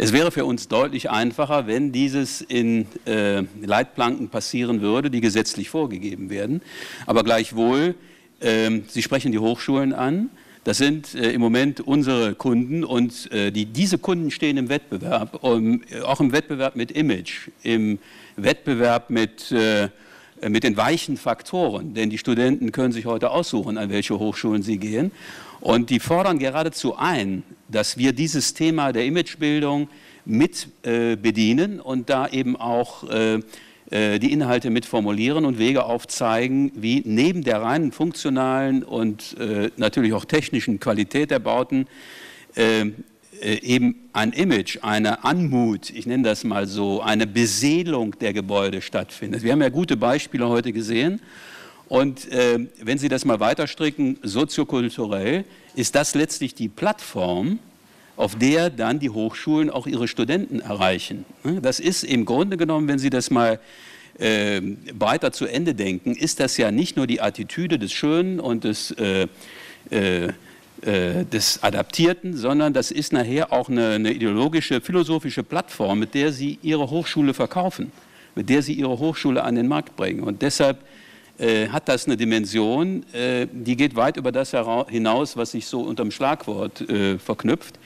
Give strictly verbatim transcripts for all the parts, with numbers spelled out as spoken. Es wäre für uns deutlich einfacher, wenn dieses in äh, Leitplanken passieren würde, die gesetzlich vorgegeben werden. Aber gleichwohl, äh, Sie sprechen die Hochschulen an, das sind äh, im Moment unsere Kunden und äh, die, diese Kunden stehen im Wettbewerb, um, auch im Wettbewerb mit Image, im Wettbewerb mit äh, mit den weichen Faktoren, denn die Studenten können sich heute aussuchen, an welche Hochschulen sie gehen. Und die fordern geradezu ein, dass wir dieses Thema der Imagebildung mit äh, bedienen und da eben auch äh, die Inhalte mit formulieren und Wege aufzeigen, wie neben der reinen funktionalen und äh, natürlich auch technischen Qualität der Bauten äh, eben ein Image, eine Anmut, ich nenne das mal so, eine Beseelung der Gebäude stattfindet. Wir haben ja gute Beispiele heute gesehen und äh, wenn Sie das mal weiterstricken, soziokulturell, ist das letztlich die Plattform, auf der dann die Hochschulen auch ihre Studenten erreichen. Das ist im Grunde genommen, wenn Sie das mal äh, weiter zu Ende denken, ist das ja nicht nur die Attitüde des Schönen und des äh, äh, des Adaptierten, sondern das ist nachher auch eine, eine ideologische, philosophische Plattform, mit der Sie Ihre Hochschule verkaufen, mit der Sie Ihre Hochschule an den Markt bringen. Und deshalb äh, hat das eine Dimension, äh, die geht weit über das hinaus, was sich so unter dem Schlagwort äh, verknüpft.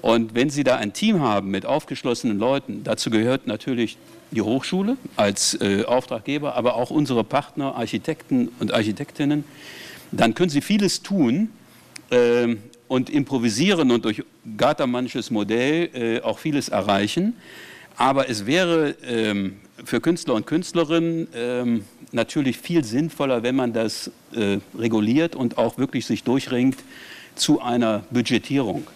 Und wenn Sie da ein Team haben mit aufgeschlossenen Leuten, dazu gehört natürlich die Hochschule als äh, Auftraggeber, aber auch unsere Partner, Architekten und Architektinnen, dann können Sie vieles tun, und improvisieren und durch Gartermannsches Modell äh, auch vieles erreichen. Aber es wäre ähm, für Künstler und Künstlerinnen ähm, natürlich viel sinnvoller, wenn man das äh, reguliert und auch wirklich sich durchringt zu einer Budgetierung.